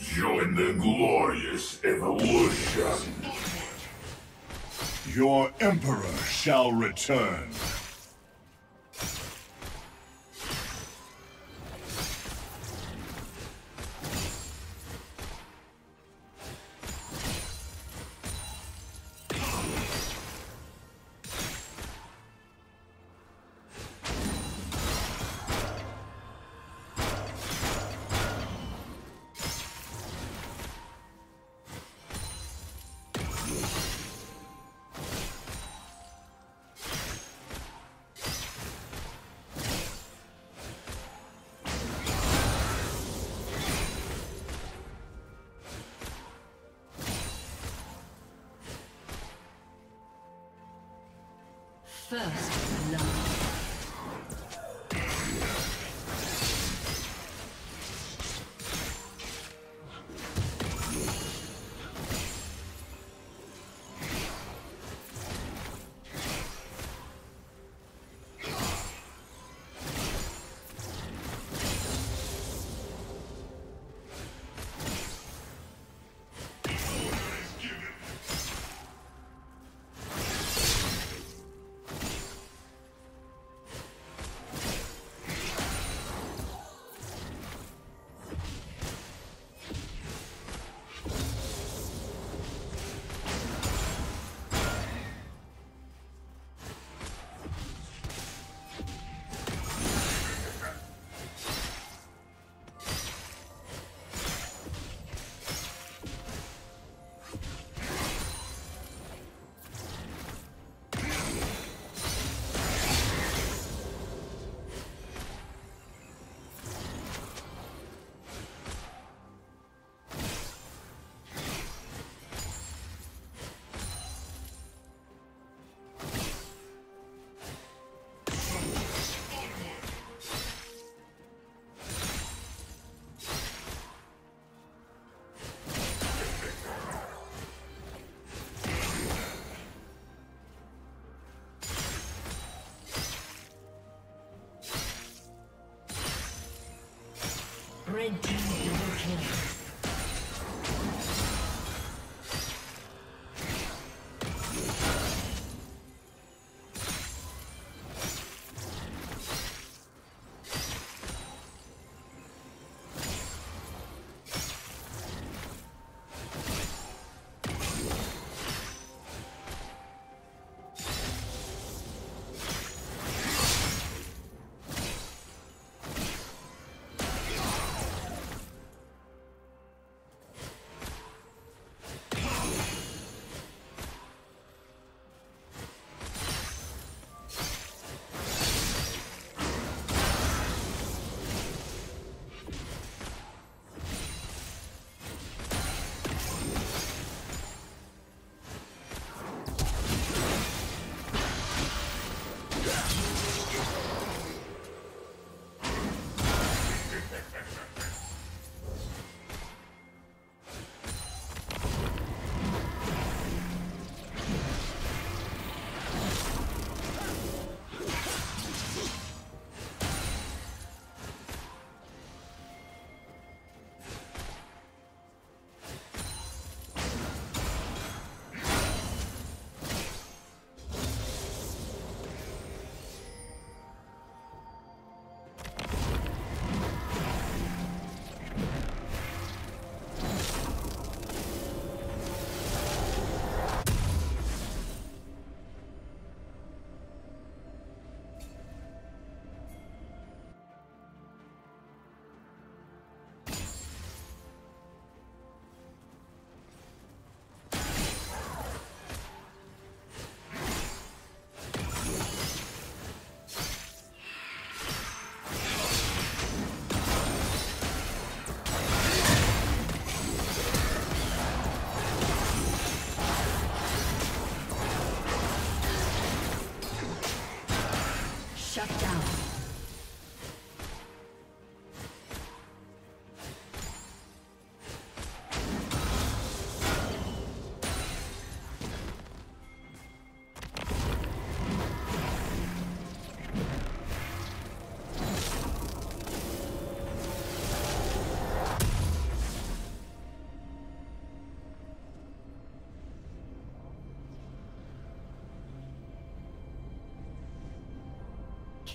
Join the glorious evolution. Your Emperor shall return. First love. Red team double kill.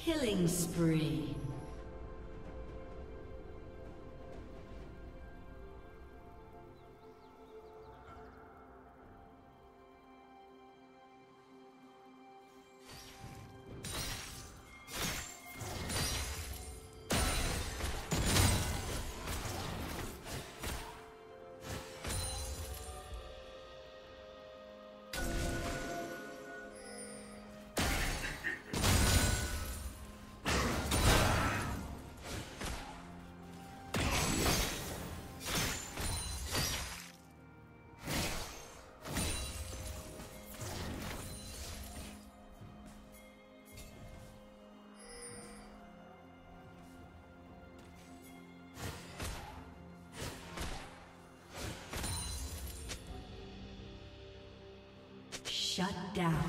Killing spree. Shut down.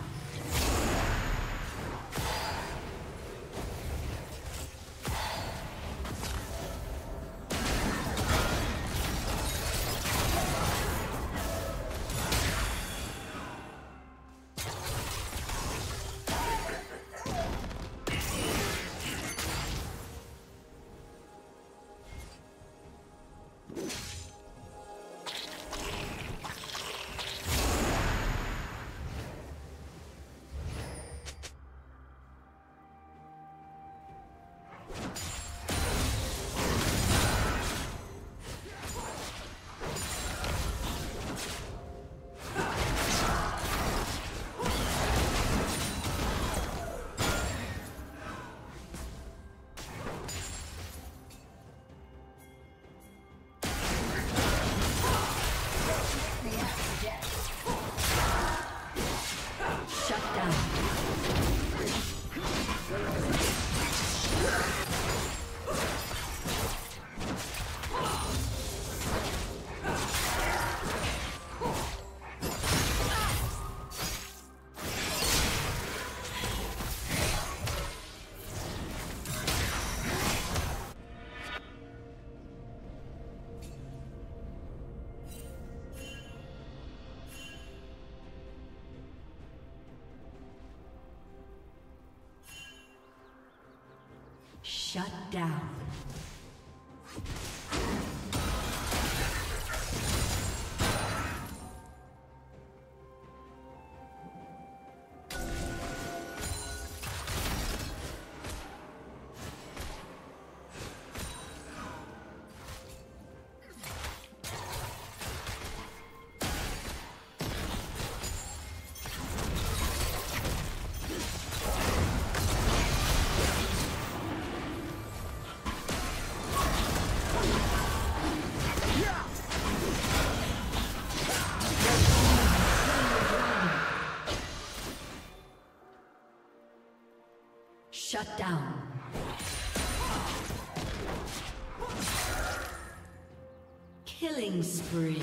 Shut down. Shut down. Killing spree.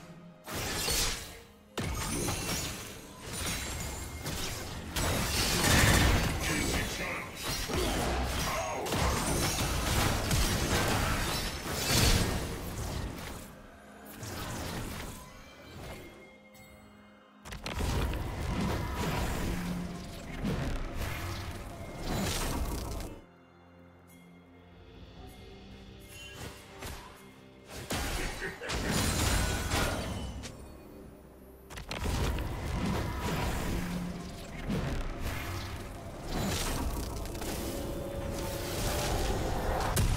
Blue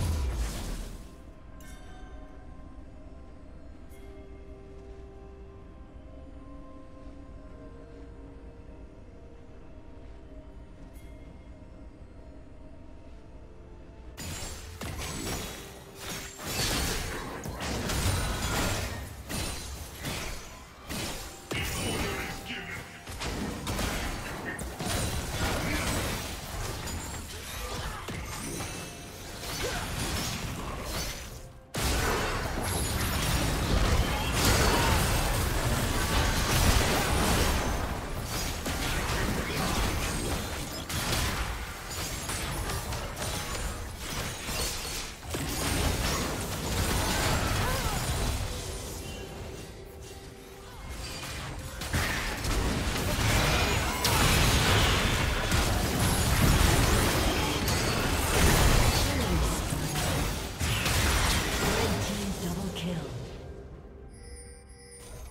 Team's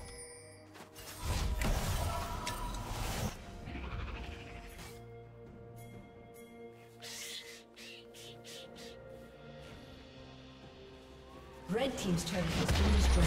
turret has been destroyed. Red Team's turret has been destroyed.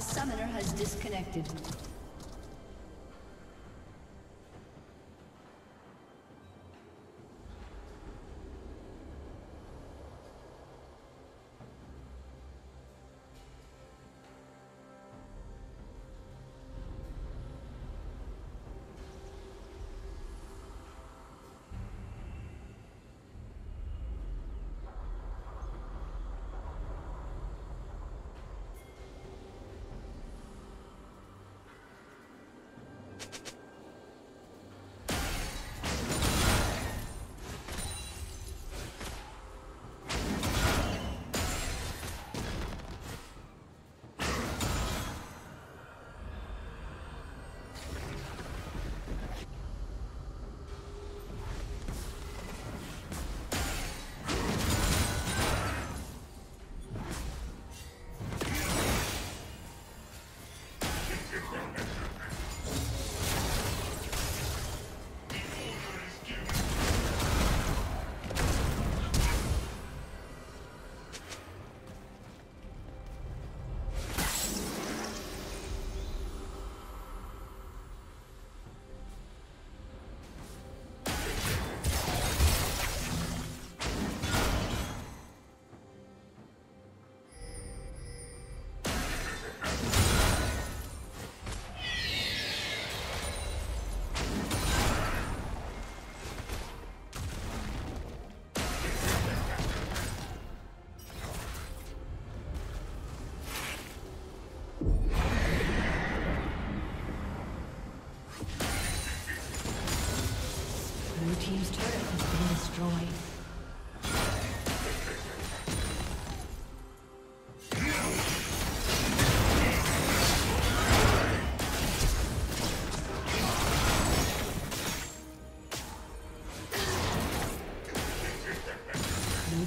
A summoner has disconnected. Team's turret has been destroyed. Blue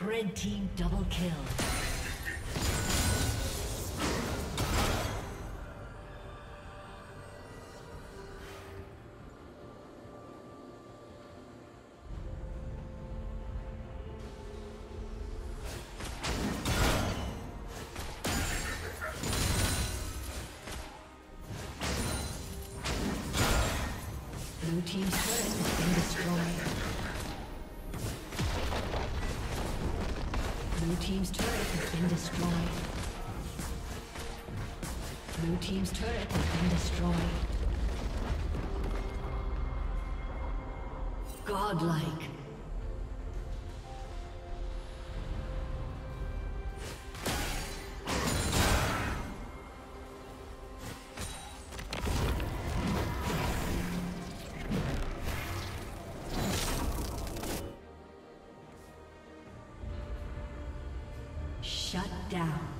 Red team double kill. Blue team's turret has been destroyed. Blue team's turret has been destroyed. Blue team's turret has been destroyed. Godlike. down.